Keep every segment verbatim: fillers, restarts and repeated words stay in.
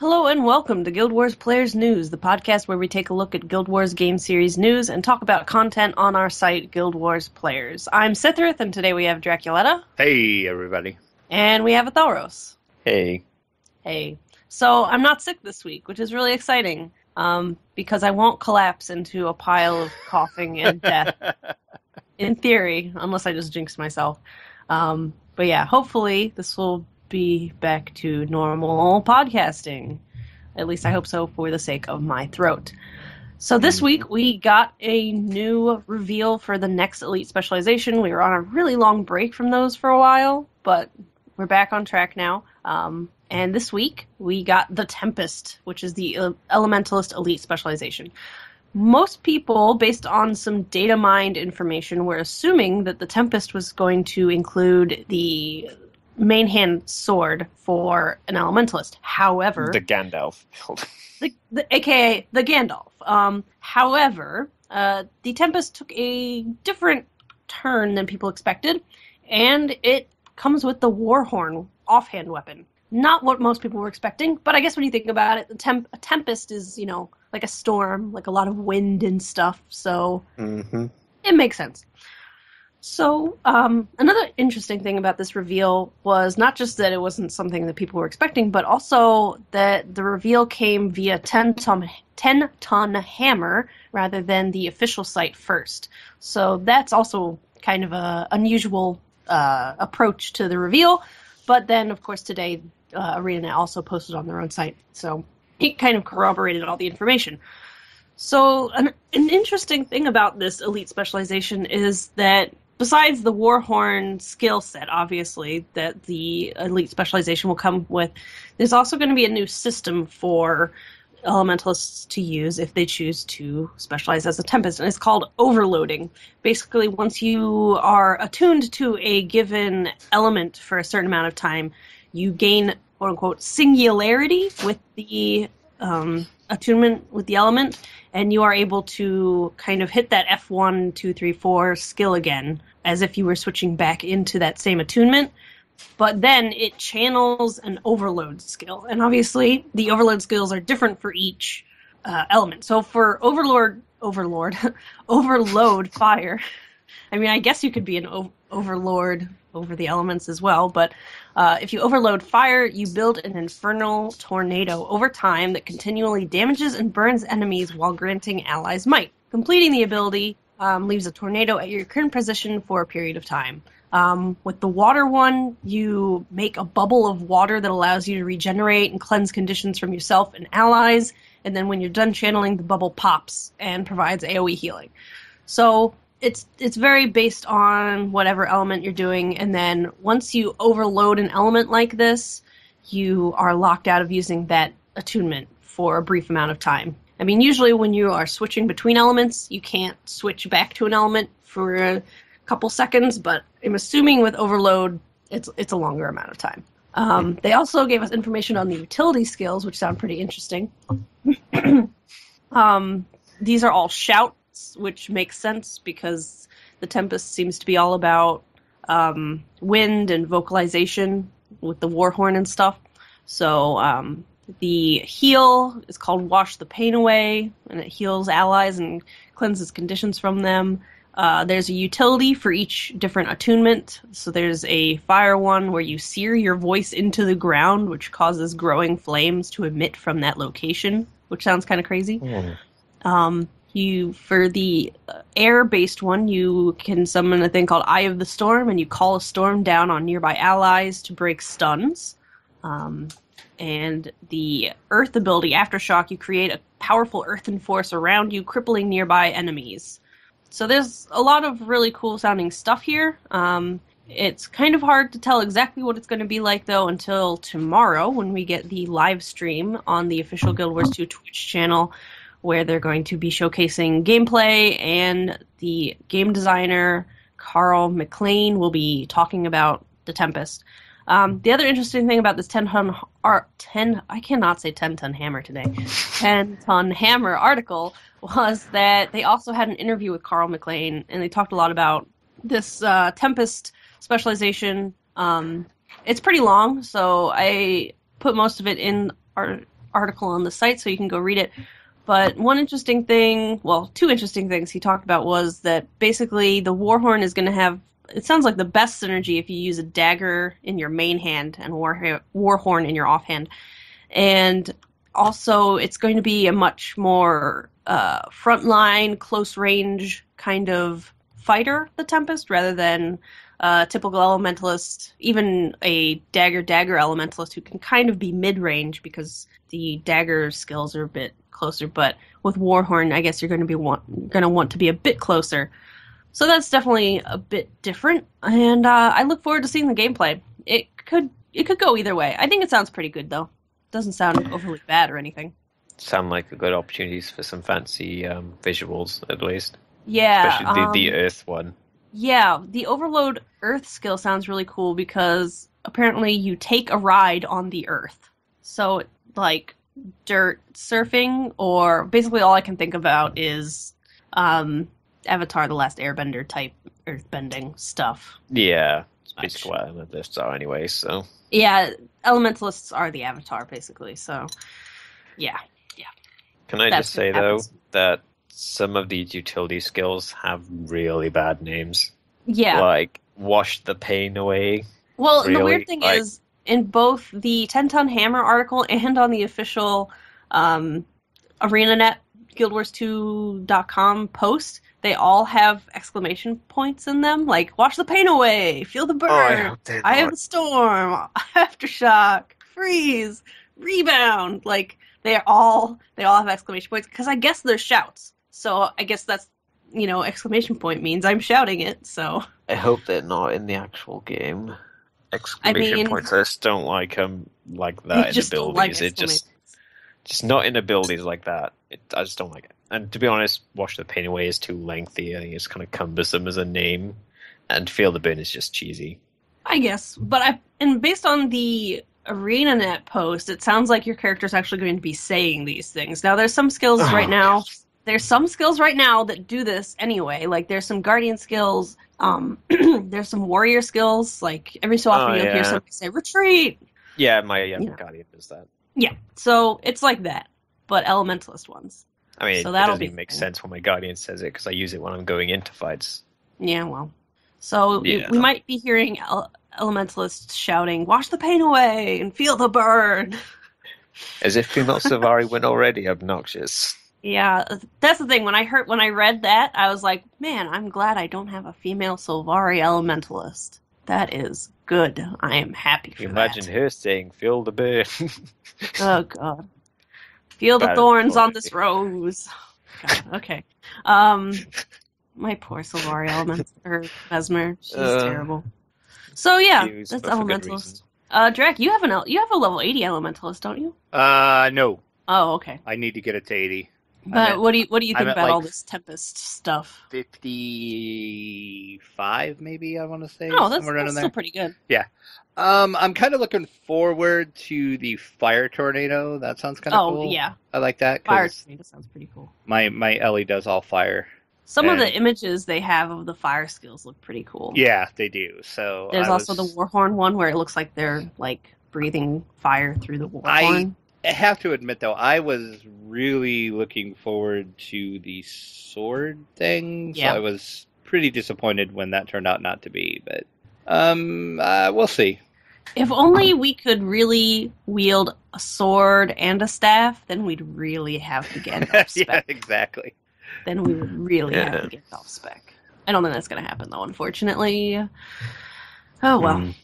Hello and welcome to Guild Wars Players News, the podcast where we take a look at Guild Wars game series news and talk about content on our site, Guild Wars Players. I'm Scythrith, and today we have Draculeta. Hey, everybody. And we have Athelros. Hey. Hey. So I'm not sick this week, which is really exciting, um, because I won't collapse into a pile of coughing and death, in theory, unless I just jinx myself. Um, but yeah, hopefully this will be back to normal podcasting. At least I hope so, for the sake of my throat. So this week we got a new reveal for the next Elite Specialization. We were on a really long break from those for a while, but we're back on track now. Um, and this week we got the Tempest, which is the Elementalist Elite Specialization. Most people, based on some data mined information, were assuming that the Tempest was going to include the main hand sword for an elementalist. However, the Gandalf build, the, the, aka the Gandalf. Um, however, uh, the Tempest took a different turn than people expected, and it comes with the Warhorn offhand weapon. Not what most people were expecting, but I guess when you think about it, the temp- a tempest is, you know, like a storm, like a lot of wind and stuff. So mm-hmm. It makes sense. So, um, another interesting thing about this reveal was not just that it wasn't something that people were expecting, but also that the reveal came via ten ton, ten ton hammer rather than the official site first. So that's also kind of a unusual uh, approach to the reveal. But then, of course, today uh, ArenaNet also posted on their own site, so it kind of corroborated all the information. So an, an interesting thing about this elite specialization is that, besides the Warhorn skill set, obviously, that the elite specialization will come with, there's also going to be a new system for elementalists to use if they choose to specialize as a Tempest, and it's called overloading. Basically, once you are attuned to a given element for a certain amount of time, you gain, quote-unquote, singularity with the um, attunement with the element, and you are able to kind of hit that F one, two, three, four skill again, as if you were switching back into that same attunement, but then it channels an overload skill. And obviously, the overload skills are different for each uh, element. So for overlord, overlord, overload fire, I mean, I guess you could be an o- overlord over the elements as well, but uh, if you overload fire, you build an infernal tornado over time that continually damages and burns enemies while granting allies might. Completing the ability um, leaves a tornado at your current position for a period of time. Um, with the water one, you make a bubble of water that allows you to regenerate and cleanse conditions from yourself and allies, and then when you're done channeling, the bubble pops and provides AoE healing. So it's it's very based on whatever element you're doing, and then once you overload an element like this, you are locked out of using that attunement for a brief amount of time. I mean, usually when you are switching between elements, you can't switch back to an element for a couple seconds, but I'm assuming with overload, it's it's a longer amount of time. Um, they also gave us information on the utility skills, which sound pretty interesting. um, these are all shouts, which makes sense because the Tempest seems to be all about um, wind and vocalization with the Warhorn and stuff. So um, the heal is called Wash the Pain Away, and it heals allies and cleanses conditions from them. Uh, there's a utility for each different attunement. So there's a fire one where you sear your voice into the ground, which causes growing flames to emit from that location, which sounds kind of crazy. Mm. Um, you for the air-based one, you can summon a thing called Eye of the Storm, and you call a storm down on nearby allies to break stuns. Um, and the earth ability, Aftershock, you create a powerful earthen force around you, crippling nearby enemies. So there's a lot of really cool-sounding stuff here. Um, it's kind of hard to tell exactly what it's going to be like, though, until tomorrow when we get the live stream on the official Guild Wars two Twitch channel, where they're going to be showcasing gameplay, and the game designer, Carl McLean, will be talking about the Tempest. Um, the other interesting thing about this ten-ton, ar- ten, I cannot say ten-ton hammer today, ten-ton hammer article was that they also had an interview with Carl McLean, and they talked a lot about this uh, Tempest specialization. Um, it's pretty long, so I put most of it in our article on the site, so you can go read it. But one interesting thing, well, two interesting things he talked about was that basically the Warhorn is going to have, it sounds like the best synergy if you use a dagger in your main hand and war, Warhorn in your offhand. And also it's going to be a much more uh, frontline, close-range kind of fighter, the Tempest, rather than a typical Elementalist, even a dagger-dagger Elementalist who can kind of be mid-range because the dagger skills are a bit closer, but with Warhorn, I guess you're going to be want, going to want to be a bit closer. So that's definitely a bit different, and uh, I look forward to seeing the gameplay. It could it could go either way. I think it sounds pretty good though. Doesn't sound overly bad or anything. Sound like good opportunities for some fancy um, visuals at least. Yeah, especially the, um, the Earth one. Yeah, the Overload Earth skill sounds really cool because apparently you take a ride on the Earth. So like dirt surfing, or basically all I can think about is um, Avatar, the Last Airbender type earthbending stuff. Yeah, it's basically what Elementalists are anyway, so. Yeah, Elementalists are the Avatar, basically, so, yeah, yeah. Can I That's just say, though, that some of these utility skills have really bad names. Yeah. Like, wash the pain away. Well, really, the weird thing like, is, in both the Ten Ton Hammer article and on the official um, ArenaNet guild wars two dot com post, they all have exclamation points in them, like, wash the pain away, feel the burn, oh, I have the storm, aftershock, freeze, rebound. Like, they all they all have exclamation points, because I guess they're shouts. So I guess that's, you know, exclamation point means I'm shouting it, so. I hope they're not in the actual game. Exclamation I mean, points. I just don't like them um, like that in abilities. Like it just, just not in abilities like that. It, I just don't like it. And to be honest, wash the pain away is too lengthy. I think it's kind of cumbersome as a name, and feel the burn is just cheesy. I guess, but I and based on the ArenaNet post, it sounds like your character's actually going to be saying these things. Now, there's some skills oh, right now. Gosh. There's some skills right now that do this anyway. Like, there's some guardian skills. Um, there's some warrior skills. Like, every so often oh, you'll yeah. hear somebody say, retreat! Yeah, my yeah, yeah. guardian does that. Yeah, so it's like that, but Elementalist ones. I mean, so it doesn't even make cool. sense when my guardian says it, because I use it when I'm going into fights. Yeah, well. So yeah. we, we might be hearing Ele- Elementalists shouting, wash the pain away and feel the burn! As if female Savari weren't already obnoxious. Yeah, that's the thing. When I heard, when I read that, I was like, man, I'm glad I don't have a female Silvari Elementalist. That is good. I am happy for Imagine that. Imagine her saying, feel the burn. Oh, God. Feel the thorns on this rose. God, okay. Um, my poor Silvari Elementalist, her Mesmer. She's uh, terrible. So, yeah, that's Elementalist. Uh, Drac, you have, an, you have a level eighty Elementalist, don't you? Uh, no. Oh, okay. I need to get it to eighty. But at, what do you what do you think about like all this Tempest stuff? fifty-five, maybe, I want to say. Oh, that's, that's still pretty good. Yeah. Um, I'm kind of looking forward to the Fire Tornado. That sounds kind of oh, cool. Oh, yeah. I like that. Fire Tornado sounds pretty cool. My, my Ellie does all fire. Some and... of the images they have of the fire skills look pretty cool. Yeah, they do. So There's I also was... the Warhorn one where it looks like they're like breathing fire through the Warhorn. I... I have to admit, though, I was really looking forward to the sword thing, yeah. so I was pretty disappointed when that turned out not to be, but um, uh, we'll see. If only we could really wield a sword and a staff, then we'd really have the Gandalf spec. Yeah, exactly. Then we would really yeah. have the Gandalf spec. I don't think that's going to happen, though, unfortunately. Oh, well. Mm.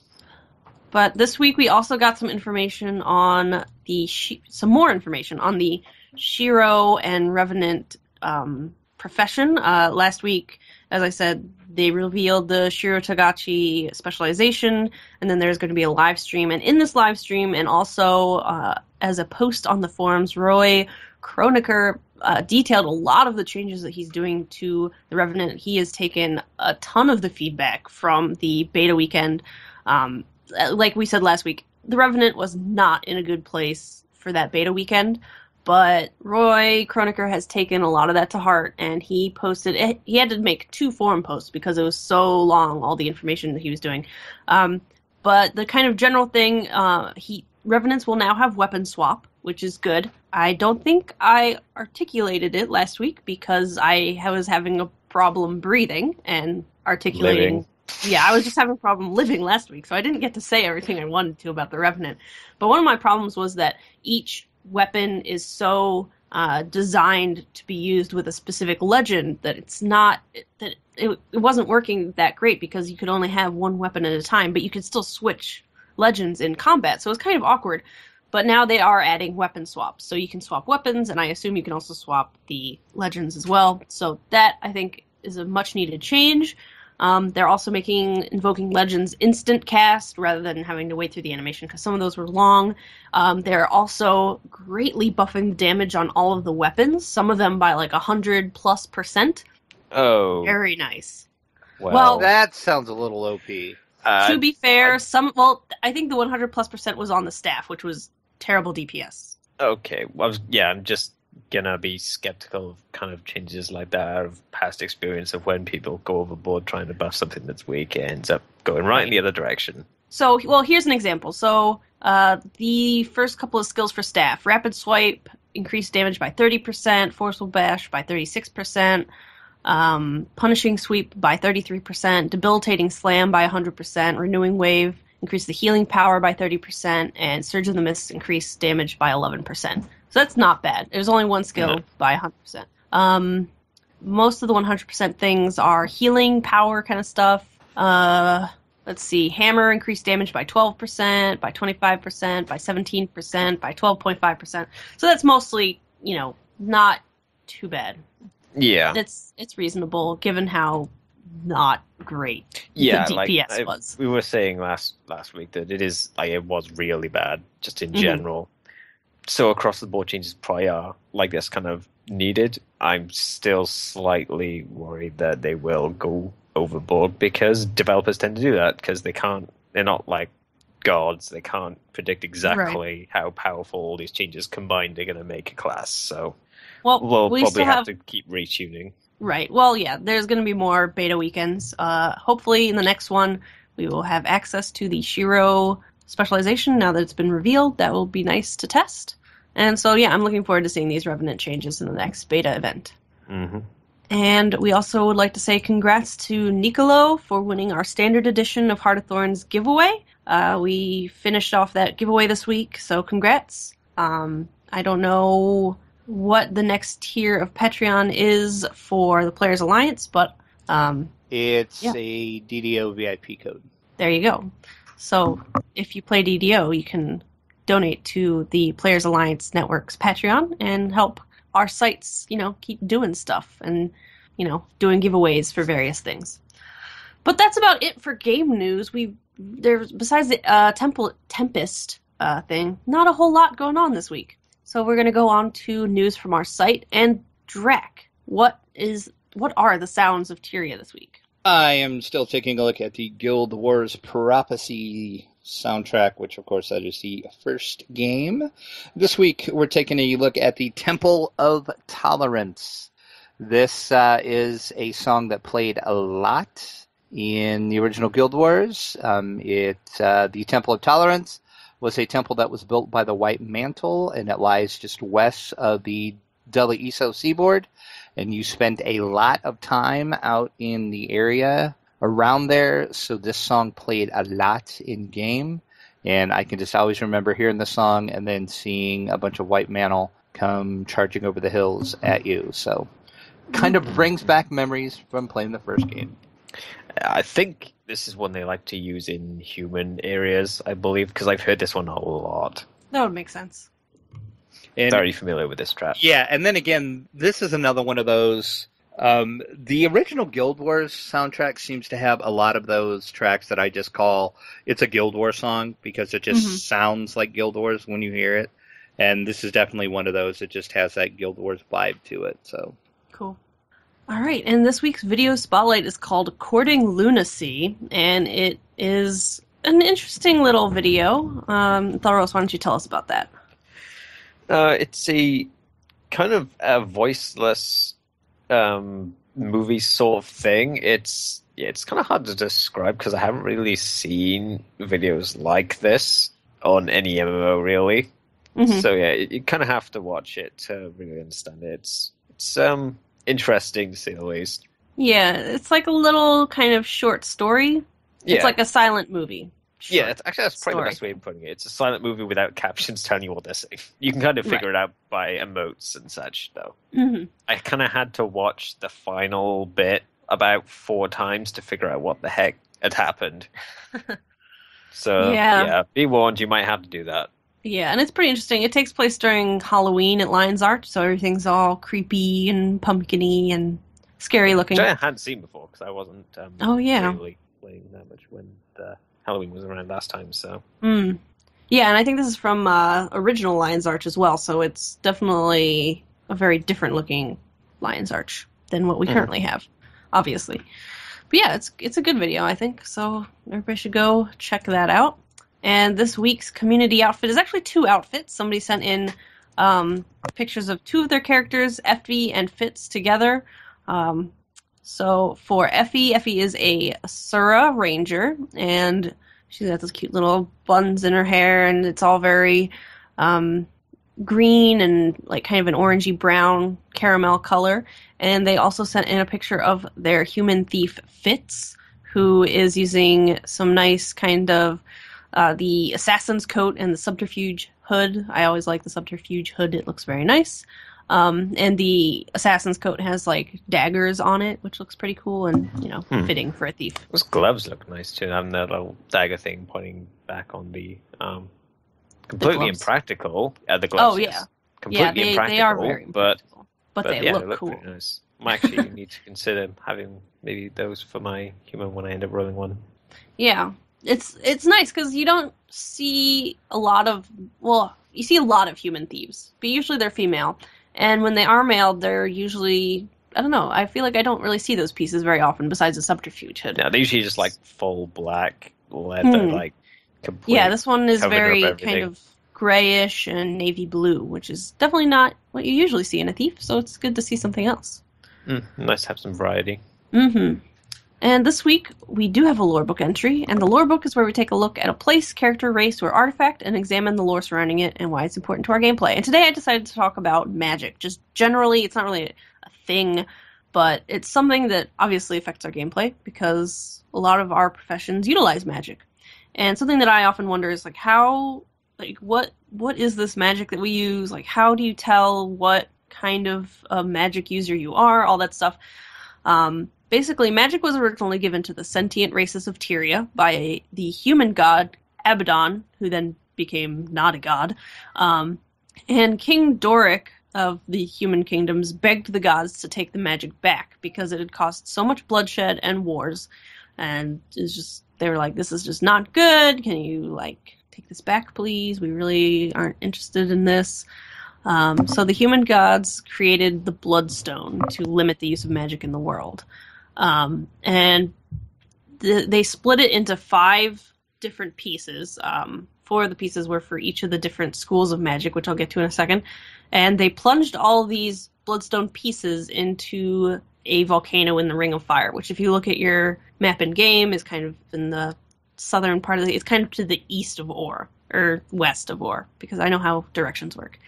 But this week we also got some information on... The Sh- some more information on the Shiro and Revenant um, profession. Uh, last week, as I said, they revealed the Shiro Tagachi specialization, and then there's going to be a live stream. And in this live stream, and also uh, as a post on the forums, Roy Cronacher uh, detailed a lot of the changes that he's doing to the Revenant. He has taken a ton of the feedback from the beta weekend. Um, like we said last week, The Revenant was not in a good place for that beta weekend, but Roy Cronacher has taken a lot of that to heart, and he posted... He had to make two forum posts because it was so long, all the information that he was doing. Um, but the kind of general thing, uh, he Revenants will now have weapon swap, which is good. I don't think I articulated it last week because I was having a problem breathing and articulating. Living. Yeah, I was just having a problem living last week, so I didn't get to say everything I wanted to about the Revenant. But one of my problems was that each weapon is so uh, designed to be used with a specific legend that it's not that it, it wasn't working that great because you could only have one weapon at a time, but you could still switch legends in combat, so it was kind of awkward. But now they are adding weapon swaps, so you can swap weapons, and I assume you can also swap the legends as well. So that, I think, is a much-needed change. Um, they're also making Invoking Legends instant cast rather than having to wait through the animation because some of those were long. Um, they're also greatly buffing the damage on all of the weapons, some of them by like one hundred plus percent. Oh. Very nice. Well, well that sounds a little O P. Uh, to be fair, I, some well, I think the one hundred plus percent was on the staff, which was terrible D P S. Okay. Well, I was, yeah, I'm just gonna be skeptical of kind of changes like that out of past experience of when people go overboard trying to buff something that's weak, it ends up going right in the other direction. So, well, here's an example. So, uh, the first couple of skills for staff. Rapid Swipe, increased damage by thirty percent, Forceful Bash by thirty-six percent, um, Punishing Sweep by thirty-three percent, Debilitating Slam by one hundred percent, Renewing Wave increased the healing power by thirty percent, and Surge of the Mist increased damage by eleven percent. So that's not bad. There's only one skill no. by one hundred percent. Um, most of the one hundred percent things are healing, power kind of stuff. Uh, let's see. Hammer increased damage by twelve percent, by twenty-five percent, by seventeen percent, by twelve point five percent. So that's mostly, you know, not too bad. Yeah. It's, it's reasonable given how not great yeah, the D P S like, was. I, we were saying last, last week that it is like, it was really bad just in mm-hmm. general. So across the board changes probably are like this kind of needed. I'm still slightly worried that they will go overboard because developers tend to do that because they can't, they're not like gods. They can't predict exactly right. how powerful all these changes combined are going to make a class. So well, we'll we probably have, have to keep retuning. Right. Well, yeah, there's going to be more beta weekends. Uh, hopefully in the next one, we will have access to the Shiro specialization now that it's been revealed. That will be nice to test. And so, yeah, I'm looking forward to seeing these Revenant changes in the next beta event. Mm-hmm. And we also would like to say congrats to Nicolo for winning our standard edition of Heart of Thorns giveaway. Uh, we finished off that giveaway this week, so congrats. Um, I don't know what the next tier of Patreon is for the Players Alliance, but Um, it's yeah. a D D O V I P code. There you go. So if you play D D O, you can donate to the Players Alliance Network's Patreon and help our sites, you know, keep doing stuff and, you know, doing giveaways for various things. But that's about it for game news. We there's besides the uh, Temple Tempest uh, thing, not a whole lot going on this week. So we're going to go on to news from our site. And Drac, what is what are the sounds of Tyria this week? I am still taking a look at the Guild Wars Prophecy soundtrack, which, of course, that is the first game. This week, we're taking a look at the Temple of Tolerance. This uh, is a song that played a lot in the original Guild Wars. Um, it uh, the Temple of Tolerance was a temple that was built by the White Mantle, and it lies just west of the Dela Iso seaboard. And you spent a lot of time out in the area around there, so this song played a lot in-game. And I can just always remember hearing the song and then seeing a bunch of White Mantle come charging over the hills at you. So kind of brings back memories from playing the first game. I think this is one they like to use in human areas, I believe, because I've heard this one a lot. That would make sense. And, very familiar with this trap. Yeah, and then again, this is another one of those. Um, the original Guild Wars soundtrack seems to have a lot of those tracks that I just call, it's a Guild Wars song, because it just mm-hmm. sounds like Guild Wars when you hear it. And this is definitely one of those that just has that Guild Wars vibe to it. So cool. All right, and this week's video spotlight is called Courting Lunacy, and it is an interesting little video. Um, Thalros, why don't you tell us about that? Uh, it's a kind of a voiceless um, movie sort of thing. It's it's kind of hard to describe because I haven't really seen videos like this. on any M M O, really. Mm-hmm. So yeah, you, you kind of have to watch it to really understand it. It's it's um interesting, to say the least. Yeah, it's like a little kind of short story. Yeah. It's like a silent movie. Short yeah, it's, actually that's probably story. The best way of putting it. It's a silent movie without captions telling you what they're saying. You can kind of figure right. it out by emotes and such, though. Mm-hmm. I kind of had to watch the final bit about four times to figure out what the heck had happened. So, yeah. yeah, be warned, you might have to do that. Yeah, and it's pretty interesting. It takes place during Halloween at Lion's Arch, so everything's all creepy and pumpkin-y and scary looking. Which I hadn't seen before, because I wasn't um, oh, yeah. really playing that much when the Halloween was around last time, so... Mm. Yeah, and I think this is from uh, original Lion's Arch as well, so it's definitely a very different looking Lion's Arch than what we mm. currently have, obviously. But yeah, it's it's a good video, I think, so everybody should go check that out. And this week's community outfit is actually two outfits. Somebody sent in um, pictures of two of their characters, Effie and Fitz, together. Um, so for Effie, Effie is a Sura Ranger, and she's got those cute little buns in her hair, and it's all very um, green and like kind of an orangey-brown caramel color. And they also sent in a picture of their human thief, Fitz, who is using some nice kind of uh, the assassin's coat and the subterfuge hood. I always like the subterfuge hood. It looks very nice. Um, and the assassin's coat has, like, daggers on it, which looks pretty cool and, you know, hmm. fitting for a thief. Those gloves look nice, too. Having that little dagger thing pointing back on the, um, completely the impractical. Uh, the gloves, oh, yeah. Yes. Completely yeah, they, impractical, they are very impractical, but, but they yeah, look, they look cool. Pretty nice. I actually need to consider having maybe those for my human when I end up rolling one. Yeah. It's, it's nice, because you don't see a lot of, well, you see a lot of human thieves, but usually they're female. And when they are mailed, they're usually, I don't know, I feel like I don't really see those pieces very often besides the subterfuge hood. Yeah, they're usually just like full black leather, hmm. like complete. Yeah, this one is very kind of grayish and navy blue, which is definitely not what you usually see in a thief, so it's good to see something else. Mm, nice to have some variety. Mm-hmm. And this week, we do have a lore book entry, and the lore book is where we take a look at a place, character, race, or artifact, and examine the lore surrounding it and why it's important to our gameplay. And today I decided to talk about magic. Just generally, it's not really a thing, but it's something that obviously affects our gameplay, because a lot of our professions utilize magic. And something that I often wonder is, like, how, like, what, what is this magic that we use? Like, how do you tell what kind of a magic user you are? All that stuff. Um... Basically, magic was originally given to the sentient races of Tyria by the human god Abaddon, who then became not a god. Um, and King Doric of the human kingdoms begged the gods to take the magic back because it had caused so much bloodshed and wars. And it's just they were like, "This is just not good. Can you like take this back, please? We really aren't interested in this." Um, so the human gods created the Bloodstone to limit the use of magic in the world. Um, and th- they split it into five different pieces. Um, four of the pieces were for each of the different schools of magic, which I'll get to in a second. And they plunged all these bloodstone pieces into a volcano in the Ring of Fire, which if you look at your map in game is kind of in the southern part of the... It's kind of to the east of Orr, or west of Orr, because I know how directions work.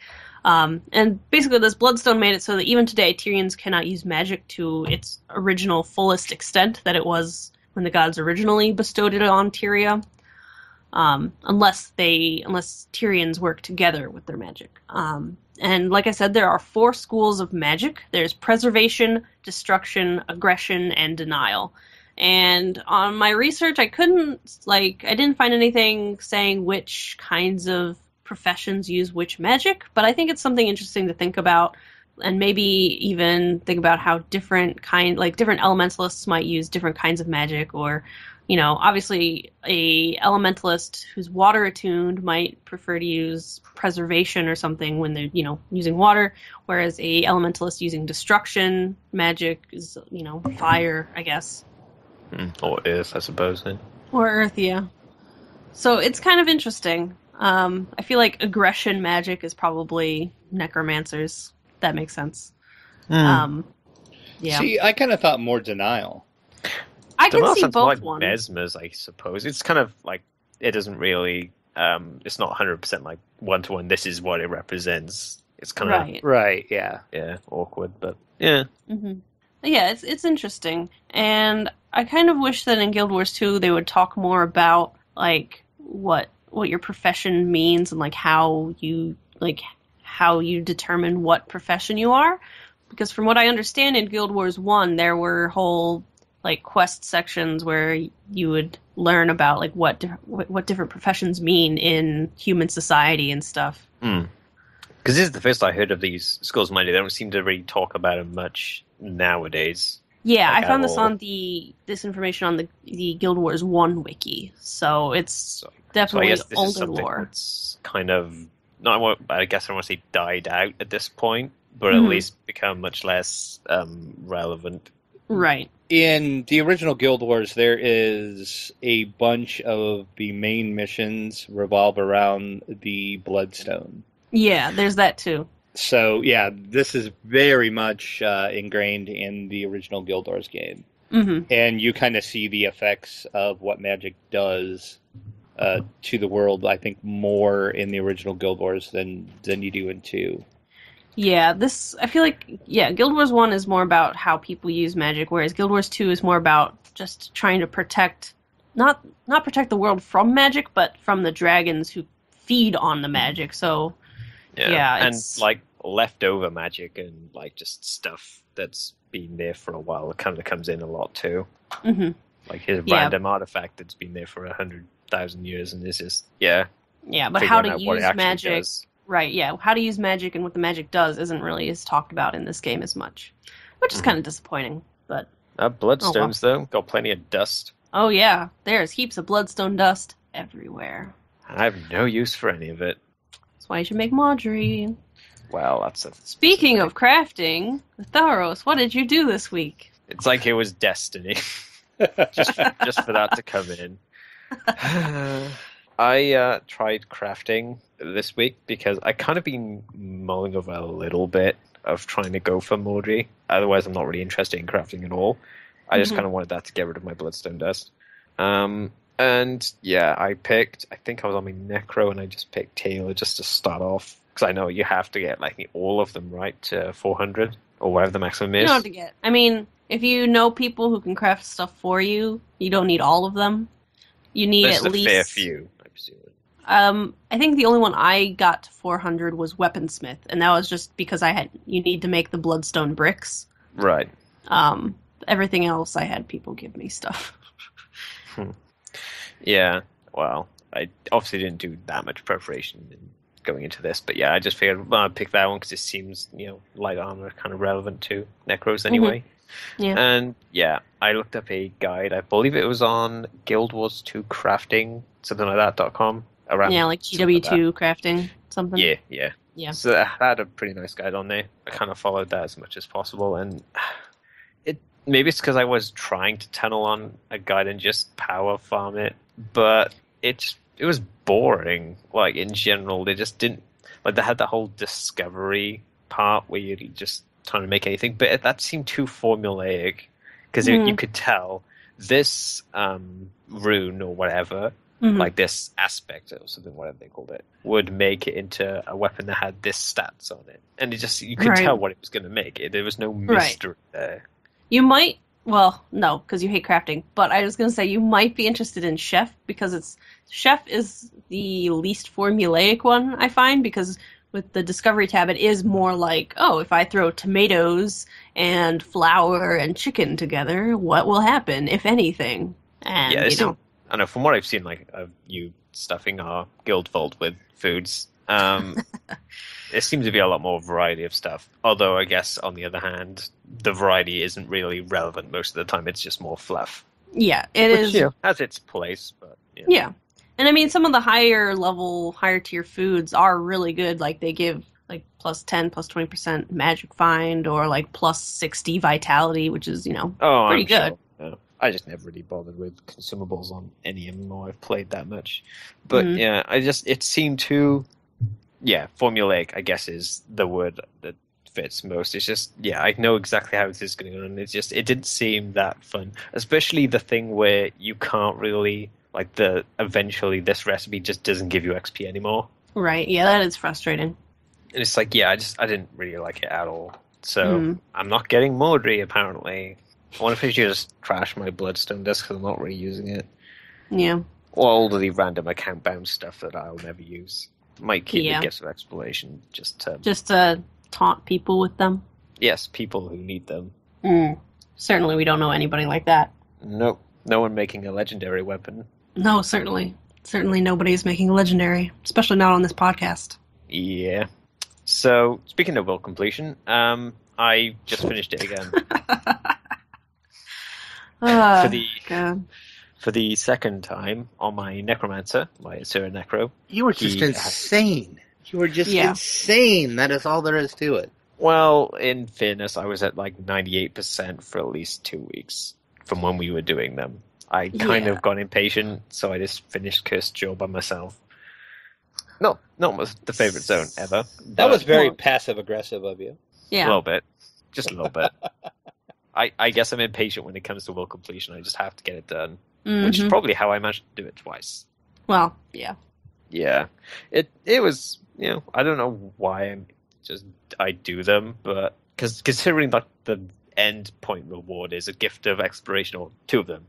Um, and basically this bloodstone made it so that even today, Tyrians cannot use magic to its original fullest extent that it was when the gods originally bestowed it on Tyria, um, unless they, unless Tyrians work together with their magic. Um, and like I said, there are four schools of magic. There's preservation, destruction, aggression, and denial. And on my research, I couldn't, like, I didn't find anything saying which kinds of professions use which magic, but I think it's something interesting to think about, and maybe even think about how different kind, like different elementalists might use different kinds of magic, or, you know, obviously a elementalist who's water attuned might prefer to use preservation or something when they're, you know, using water, whereas a elementalist using destruction magic is, you know, fire, I guess. Or earth, I suppose, then. Or earth, yeah. So it's kind of interesting. Um, I feel like aggression magic is probably necromancers. That makes sense. Mm. Um, yeah. See, I kind of thought more denial. I denial can see both like ones. Mesmers, I suppose. It's kind of like it doesn't really Um, it's not one hundred percent like one-to-one, this is what it represents. It's kind of... Right, right yeah. Yeah, awkward, but yeah. Mm-hmm. Yeah, it's it's interesting. And I kind of wish that in Guild Wars two they would talk more about, like, what what your profession means and, like, how you, like, how you determine what profession you are. Because from what I understand in Guild Wars one, there were whole, like, quest sections where you would learn about, like, what di- what different professions mean in human society and stuff. Mm. Because this is the first I heard of these schools of money. They don't seem to really talk about them much nowadays. Yeah, like I found this all. on the this information on the the Guild Wars one wiki, so it's so, definitely so older lore. It's kind of not. I guess I want to say died out at this point, but mm-hmm. at least become much less um, relevant. Right. In the original Guild Wars, there is a bunch of the main missions revolve around the Bloodstone. Yeah, there's that too. So, yeah, this is very much uh, ingrained in the original Guild Wars game. Mm-hmm. And you kind of see the effects of what magic does uh, to the world, I think, more in the original Guild Wars than, than you do in two. Yeah, this, I feel like, yeah, Guild Wars one is more about how people use magic, whereas Guild Wars two is more about just trying to protect, not not protect the world from magic, but from the dragons who feed on the magic, so... Yeah, yeah and it's... like leftover magic and like just stuff that's been there for a while. It kind of comes in a lot too. Mm-hmm. Like here's a yeah. random artifact that's been there for a hundred thousand years, and it's just yeah. Yeah, but how to use magic, does. right? Yeah, how to use magic and what the magic does isn't really as talked about in this game as much, which is mm-hmm. kind of disappointing. But uh, bloodstones oh, wow. though got plenty of dust. Oh yeah, there's heaps of bloodstone dust everywhere. I have no use for any of it. Why you should make Marjorie. Well, that's a... Speaking of crafting, Thalros, what did you do this week? It's like it was destiny. just, just for that to come in. I uh, tried crafting this week because I kind of been mulling over a little bit of trying to go for Marjorie. Otherwise, I'm not really interested in crafting at all. I mm-hmm. just kind of wanted that to get rid of my bloodstone dust. Um... And, yeah, I picked, I think I was on my Necro, and I just picked Taylor just to start off. Because I know you have to get, like, all of them, right, to four hundred, or whatever the maximum is. You don't have to get. I mean, if you know people who can craft stuff for you, you don't need all of them. You need There's at the least... a fair few, I presume. Um, I think the only one I got to four hundred was Weaponsmith, and that was just because I had, you need to make the Bloodstone bricks. Right. Um, everything else, I had people give me stuff. hmm. Yeah, well, I obviously didn't do that much preparation in going into this, but yeah, I just figured well, I'd pick that one because it seems, you know, light armor kind of relevant to Necros anyway. Mm-hmm. Yeah. And yeah, I looked up a guide, I believe it was on Guild Wars two Crafting, something like that, dot com. Around yeah, like G W two like Crafting, something. Yeah, yeah. Yeah. So I had a pretty nice guide on there. I kind of followed that as much as possible, and... Maybe it's because I was trying to tunnel on a guide and just power farm it, but it it was boring. Like in general, they just didn't like they had the whole discovery part where you just trying to make anything, but it, that seemed too formulaic because mm. you could tell this um, rune or whatever, mm-hmm. like this aspect or something, whatever they called it, would make it into a weapon that had this stats on it, and it just you could right. tell what it was going to make. It, there was no mystery right. there. You might, well, no, because you hate crafting, but I was going to say you might be interested in Chef, because it's Chef is the least formulaic one, I find, because with the Discovery tab, it is more like, oh, if I throw tomatoes and flour and chicken together, what will happen, if anything? And, yeah, you know. Not, I know, from what I've seen, like, of you stuffing our guild vault with foods, um... There seems to be a lot more variety of stuff. Although, I guess, on the other hand, the variety isn't really relevant most of the time. It's just more fluff. Yeah, it Which, is. Yeah, has its place, but... Yeah. yeah. And, I mean, some of the higher-level, higher-tier foods are really good. Like, they give, like, plus ten, plus twenty percent magic find, or, like, plus sixty vitality, which is, you know, oh, pretty I'm good. Sure. Yeah. I just never really bothered with consumables on any M M O I've played that much. But, mm-hmm. yeah, I just... It seemed too... Yeah, formulaic, I guess, is the word that fits most. It's just, yeah, I know exactly how this is going on. It's just, it didn't seem that fun. Especially the thing where you can't really like the eventually this recipe just doesn't give you X P anymore. Right. Yeah, that is frustrating. And it's like, yeah, I just I didn't really like it at all. So mm. I'm not getting Mordry, apparently. I wonder if I should just trash my Bloodstone disc because I'm not really using it. Yeah. Or all of the random account bound stuff that I'll never use. Might keep yeah. the gifts of exploration just to... Just to taunt people with them? Yes, people who need them. Mm. Certainly we don't know anybody like that. Nope. No one making a legendary weapon. No, certainly. Certainly nobody is making a legendary, especially not on this podcast. Yeah. So, speaking of world completion, um, I just finished it again. oh, for, the, for the second time on my Necromancer, my Asura Necro. You were just he, insane. You were just yeah. insane. That is all there is to it. Well, in fairness, I was at like ninety-eight percent for at least two weeks from when we were doing them. I kind yeah. of got impatient, so I just finished Cursed Jaw by myself. No, not the favorite zone ever. That was very passive-aggressive of you. Yeah. A little bit. Just a little bit. I, I guess I'm impatient when it comes to world completion. I just have to get it done. Mm-hmm. Which is probably how I managed to do it twice. Well, yeah. Yeah. It it was, you know, I don't know why I'm just I do them, but cause, considering that the end point reward is a gift of exploration, or two of them,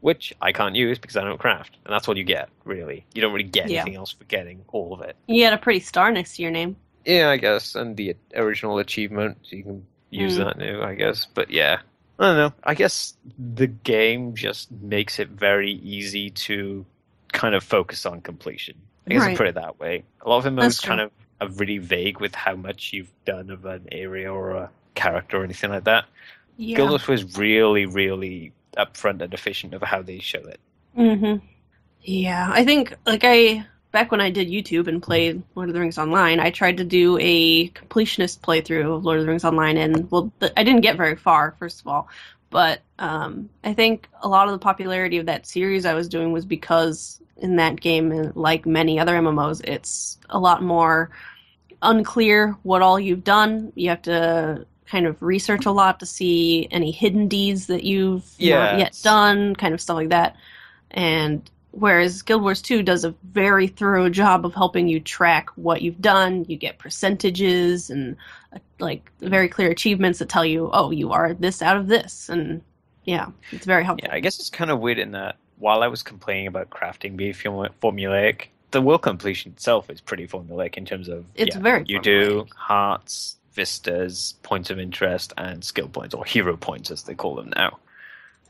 which I can't use because I don't craft. And that's what you get, really. You don't really get yeah. anything else for getting all of it. You had a pretty star next to your name. Yeah, I guess. And the original achievement, so you can use mm. that new, I guess. But yeah, I don't know. I guess the game just makes it very easy to kind of focus on completion. I guess right. I put it that way. A lot of M Os kind of are really vague with how much you've done of an area or a character or anything like that. Yeah. Guild Wars was really, really... upfront and efficient of how they show it. Mm-hmm. Yeah, I think, like, I, back when I did YouTube and played Lord of the Rings Online, I tried to do a completionist playthrough of Lord of the Rings Online, and, well, th- I didn't get very far, first of all, but um, I think a lot of the popularity of that series I was doing was because in that game, like many other M M Os, it's a lot more unclear what all you've done. You have to kind of research a lot to see any hidden deeds that you've yes. not yet done, kind of stuff like that. And whereas Guild Wars two does a very thorough job of helping you track what you've done, you get percentages and like very clear achievements that tell you, oh, you are this out of this. And yeah, it's very helpful. Yeah, I guess it's kind of weird in that while I was complaining about crafting being formulaic, the world completion itself is pretty formulaic in terms of it's yeah, very you formulaic. do hearts, vistas, points of interest, and skill points, or hero points as they call them now,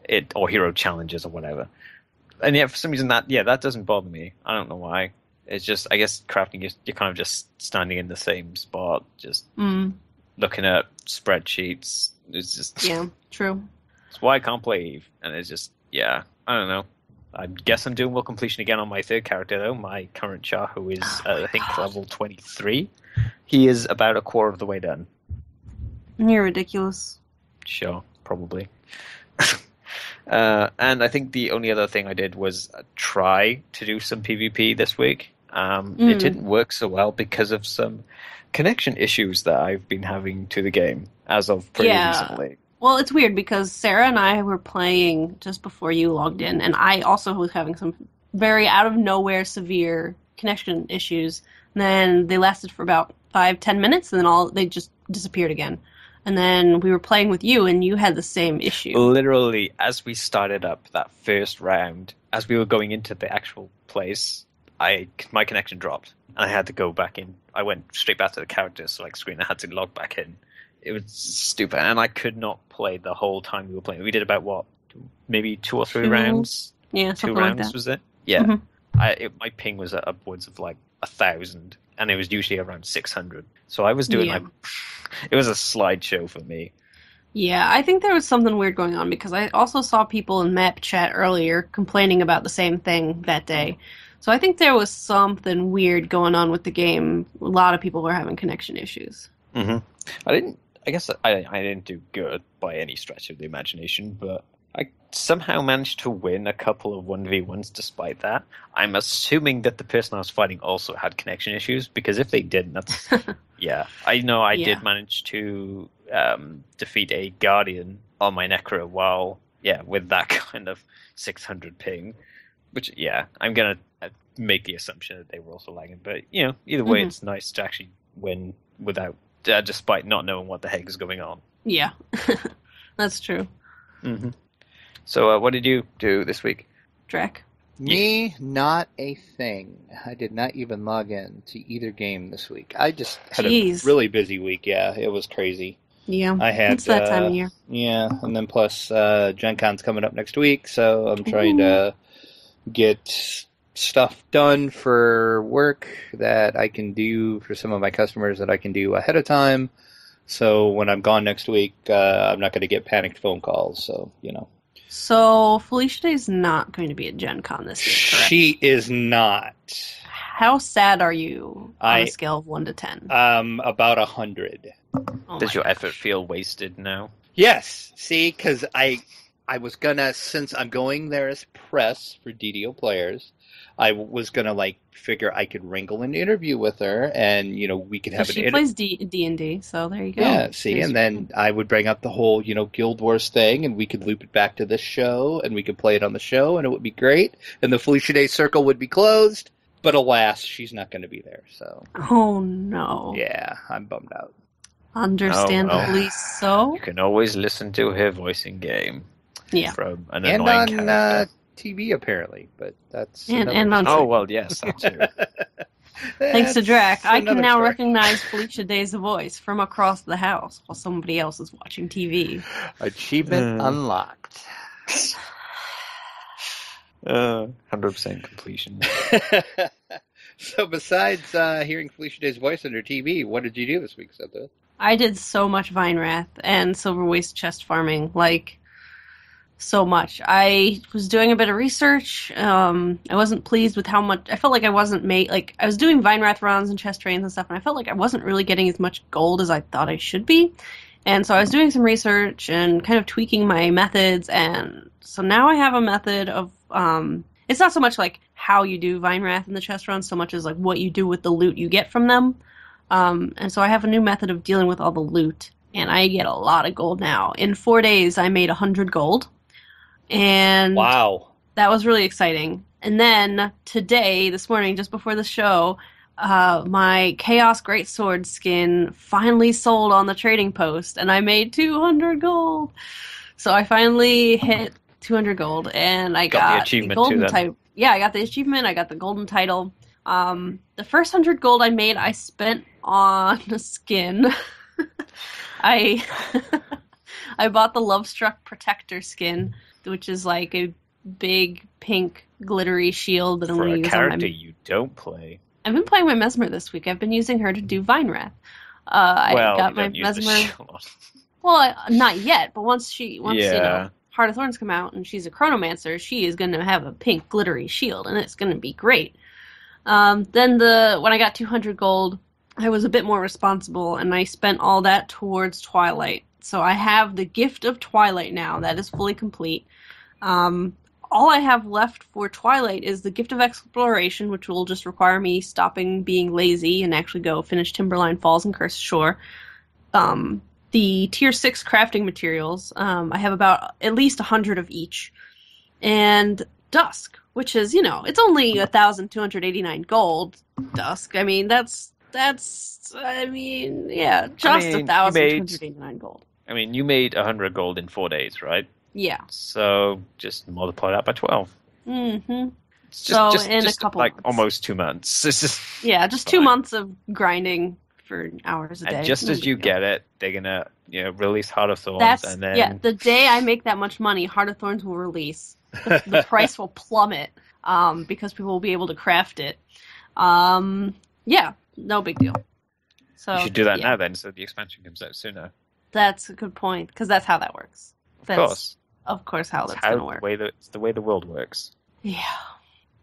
it or hero challenges or whatever. And yeah, for some reason that yeah that doesn't bother me. I don't know why. It's just I guess crafting is, you're kind of just standing in the same spot, just mm. looking at spreadsheets. It's just yeah, true. It's why I can't play Eve, and it's just yeah, I don't know. I guess I'm doing world completion again on my third character though, my current Char, who is oh uh, I think God. level twenty-three. He is about a quarter of the way done. You're ridiculous. Sure, probably. uh, and I think the only other thing I did was try to do some PvP this week. Um, mm. It didn't work so well because of some connection issues that I've been having to the game as of pretty yeah. recently. Well, it's weird because Sarah and I were playing just before you logged in, and I also was having some very out-of-nowhere severe connection issues. And then they lasted for about five, ten minutes, and then all they just disappeared again. And then we were playing with you, and you had the same issue. Literally, as we started up that first round, as we were going into the actual place, I my connection dropped, and I had to go back in. I went straight back to the character select screen. I had to log back in. It was stupid, and I could not play the whole time we were playing. We did about what, maybe two or three two, rounds. Yeah, two rounds like that. was it? Yeah, mm-hmm. I, it, my ping was at upwards of like a thousand, and it was usually around six hundred. So I was doing yeah. like, it was a slideshow for me. Yeah, I think there was something weird going on because I also saw people in map chat earlier complaining about the same thing that day. So I think there was something weird going on with the game. A lot of people were having connection issues. Mm-hmm. I didn't, I guess I, I didn't do good by any stretch of the imagination, but I somehow managed to win a couple of one v ones despite that. I'm assuming that the person I was fighting also had connection issues, because if they didn't, that's... yeah. I know I yeah. did manage to um, defeat a Guardian on my Necro while, yeah, with that kind of six hundred ping. Which, yeah, I'm going to make the assumption that they were also lagging. But, you know, either way, mm-hmm. it's nice to actually win without, uh, despite not knowing what the heck is going on. Yeah, that's true. Mm-hmm. So uh, what did you do this week? Drac. Me, not a thing. I did not even log in to either game this week. I just had Jeez. a really busy week, yeah. It was crazy. Yeah, I had, it's that uh, time of year. Yeah, and then plus uh, Gen Con's coming up next week, so I'm trying Ooh. to get stuff done for work that I can do for some of my customers that I can do ahead of time. So when I'm gone next week, uh, I'm not going to get panicked phone calls, so, you know. So, Felicia Day's not going to be at Gen Con this year, correct? She is not. How sad are you on I, a scale of one to ten? Um, about one hundred. Oh Does your gosh. effort feel wasted now? Yes. See, because I, I was going to, since I'm going there as press for D D O Players, I was going to, like, figure I could wrangle an interview with her, and, you know, we could have an interview. She plays D- D&D, so there you go. Yeah, see, There's and then I would bring up the whole, you know, Guild Wars thing, and we could loop it back to this show, and we could play it on the show, and it would be great, and the Felicia Day circle would be closed, but alas, she's not going to be there, so. Oh, no. Yeah, I'm bummed out. Understandably oh, no. so. You can always listen to her voice in game. Yeah. From an and annoying on, character. Uh, T V apparently, but that's and, and on oh well, yes, that too. Thanks to Drac, I can now story. recognize Felicia Day's voice from across the house while somebody else is watching T V. Achievement uh, unlocked. Uh, one hundred percent completion. So, besides uh, hearing Felicia Day's voice on her T V, what did you do this week, Santa? I did so much Vine Wrath and Silver Waste chest farming, like. So much. I was doing a bit of research. Um, I wasn't pleased with how much. I felt like I wasn't made. Like, I was doing Vine Wrath runs and chest trains and stuff, and I felt like I wasn't really getting as much gold as I thought I should be. And so I was doing some research and kind of tweaking my methods. And so now I have a method of. Um, it's not so much like how you do Vine Wrath in the chest runs, so much as like what you do with the loot you get from them. Um, and so I have a new method of dealing with all the loot, and I get a lot of gold now. In four days, I made one hundred gold. And wow, that was really exciting. And then today, this morning, just before the show, uh, my Chaos Greatsword skin finally sold on the trading post, and I made two hundred gold. So I finally hit two hundred gold, and I got, got the achievement the golden title. Yeah, I got the achievement. I got the golden title. Um, the first one hundred gold I made, I spent on a skin. I I bought the Lovestruck Protector skin, which is like a big pink glittery shield that I'm going to use. For a character you don't play. I've been playing my Mesmer this week. I've been using her to do Vine Wrath. Uh, well, I got my Mesmer. Well, not yet, but once she, once yeah. you know, Heart of Thorns come out and she's a Chronomancer, she is going to have a pink glittery shield, and it's going to be great. Um, then the when I got two hundred gold, I was a bit more responsible, and I spent all that towards Twilight. So I have the Gift of Twilight now. That is fully complete. Um, all I have left for Twilight is the Gift of Exploration, which will just require me stopping being lazy and actually go finish Timberline Falls and Cursed Shore. Um, the Tier six crafting materials, um, I have about at least one hundred of each. And Dusk, which is, you know, it's only one thousand two hundred eighty-nine gold. Dusk, I mean, that's, that's, I mean, yeah, just I mean, one thousand two hundred eighty-nine gold. I mean, you made one hundred gold in four days, right? Yeah. So just multiply that by twelve. Mm-hmm. It's just, so just, in just a couple, like months. almost two months. It's just yeah, just fine. two months of grinding for hours a day. And just as you get it, they're gonna you know release Heart of Thorns, That's, and then yeah, the day I make that much money, Heart of Thorns will release. The, the price will plummet um, because people will be able to craft it. Um, yeah, no big deal. So you should do that yeah. now then, so the expansion comes out sooner. That's a good point, because that's how that works. That's, of course. Of course, how that's, that's going to work. Way the, it's the way the world works. Yeah.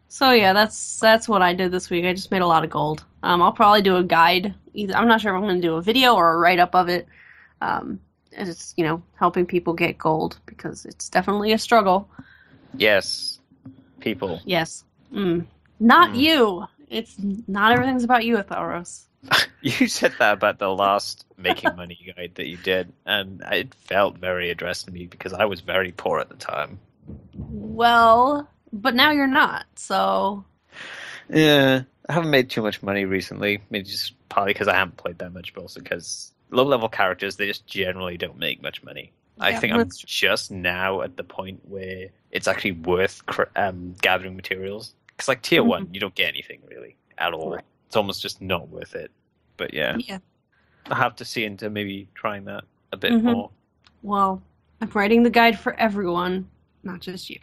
So, yeah, that's that's what I did this week. I just made a lot of gold. Um, I'll probably do a guide. Either, I'm not sure if I'm going to do a video or a write-up of it. Um, it's, you know, helping people get gold, because it's definitely a struggle. Yes. People. Yes. Mm. Not mm. you. It's not everything's about you, Athelros. You said that about the last Making Money guide that you did, and it felt very addressed to me because I was very poor at the time. Well, But now you're not, so... Yeah, I haven't made too much money recently. I mean, just partly because I haven't played that much, but also because low-level characters, they just generally don't make much money. Yeah, I think I'm just now at the point where it's actually worth cr- um, gathering materials. Because, like, tier mm-hmm. one, you don't get anything, really, at all. Right. It's almost just not worth it. But, yeah. Yeah. I have to see into maybe trying that a bit mm-hmm. more. Well, I'm writing the guide for everyone, not just you.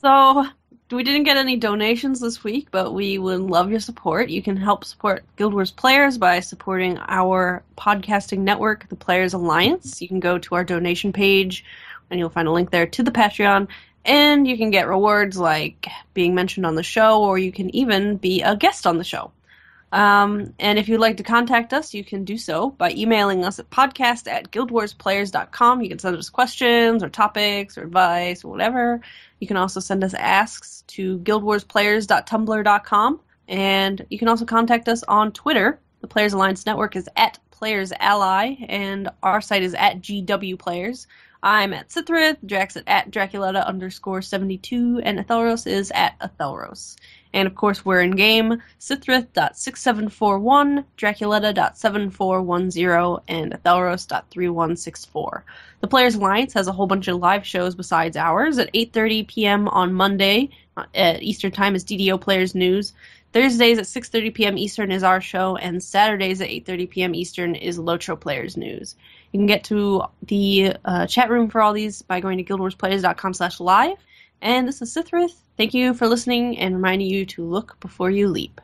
So, we didn't get any donations this week, but we would love your support. You can help support Guild Wars Players by supporting our podcasting network, the Players Alliance. You can go to our donation page, and you'll find a link there to the Patreon. And you can get rewards like being mentioned on the show, or you can even be a guest on the show. Um, and if you'd like to contact us, you can do so by emailing us at podcast at guildwarsplayers dot com. You can send us questions or topics or advice or whatever. You can also send us asks to guildwarsplayers dot tumblr dot com. And you can also contact us on Twitter. The Players Alliance Network is at Players Ally, and our site is at G W Players. I'm at Scythrith, Drax at, at Draculeta underscore seventy-two, and Athelros is at Athelros. And, of course, we're in game, Scythrith dot six seven four one, Draculeta dot seven four one zero, and Athelros dot three one six four. The Players Alliance has a whole bunch of live shows besides ours. At eight thirty p.m. on Monday, at Eastern Time, is D D O Players News. Thursdays at six thirty p.m. Eastern is our show, and Saturdays at eight thirty p.m. Eastern is Lotro Players News. You can get to the uh, chat room for all these by going to guildwarsplayers dot com slash live. And this is Scythrith. Thank you for listening and reminding you to look before you leap.